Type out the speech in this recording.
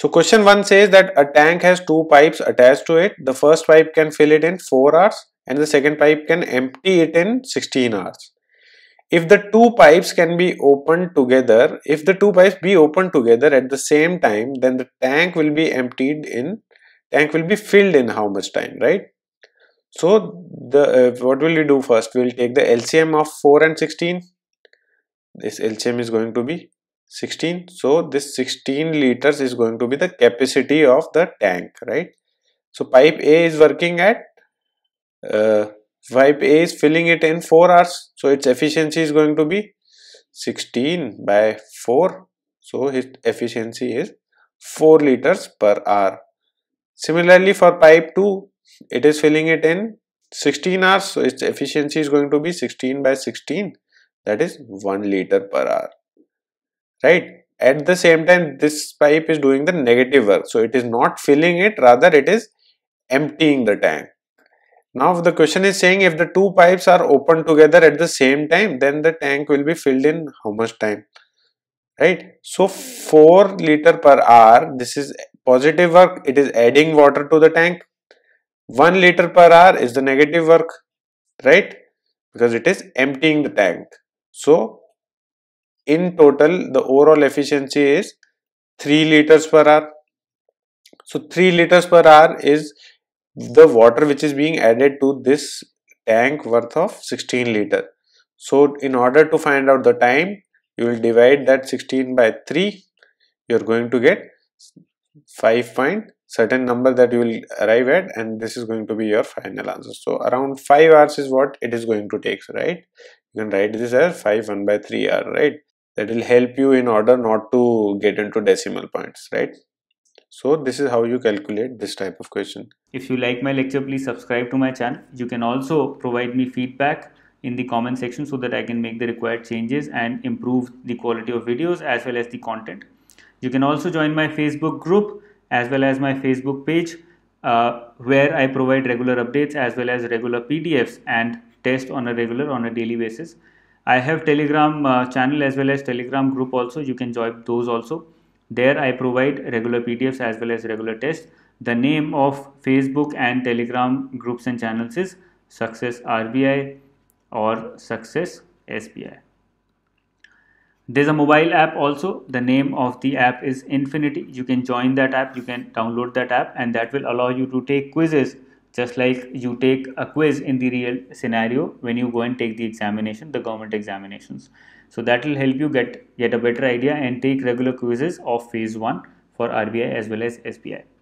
So question 1 says that a tank has two pipes attached to it. The first pipe can fill it in 4 hours and the second pipe can empty it in 16 hours. If the two pipes can be opened together, if the two pipes be opened together at the same time, then the tank will be filled in how much time, right? So the what will we do first? We will take the LCM of 4 and 16. This LCM is going to be 16. So this 16 liters is going to be the capacity of the tank, right? So pipe A is working at pipe A is filling it in 4 hours. So its efficiency is going to be 16 by 4. So its efficiency is 4 liters per hour. Similarly for pipe 2, it is filling it in 16 hours. So its efficiency is going to be 16 by 16. That is 1 liter per hour. Right? At the same time, this pipe is doing the negative work. So it is not filling it, rather it is emptying the tank. Now the question is saying if the two pipes are opened together at the same time, then the tank will be filled in how much time, right? So 4 liter per hour, this is positive work, it is adding water to the tank. 1 liter per hour is the negative work, right? Because it is emptying the tank. So in total, the overall efficiency is 3 liters per hour. So 3 liters per hour is the water which is being added to this tank worth of 16 liter. So in order to find out the time, you will divide that 16 by 3. You are going to get certain number that you will arrive at, and this is going to be your final answer. So around 5 hours is what it is going to take, right? You can write this as 1 by 3 hour, right? That will help you in order not to get into decimal points, right? So this is how you calculate this type of question. If you like my lecture, please subscribe to my channel. You can also provide me feedback in the comment section so that I can make the required changes and improve the quality of videos as well as the content. You can also join my Facebook group as well as my Facebook page where I provide regular updates as well as regular PDFs and test on a daily basis. I have Telegram channel as well as Telegram group also. You can join those also. There I provide regular PDFs as well as regular tests. The name of Facebook and Telegram groups and channels is SuccessRBI or SuccessSBI. There's a mobile app also. The name of the app is Infinity. You can join that app, you can download that app, and that will allow you to take quizzes just like you take a quiz in the real scenario when you go and take the examination, the government examinations. So that will help you get a better idea and take regular quizzes of phase 1 for RBI as well as SBI.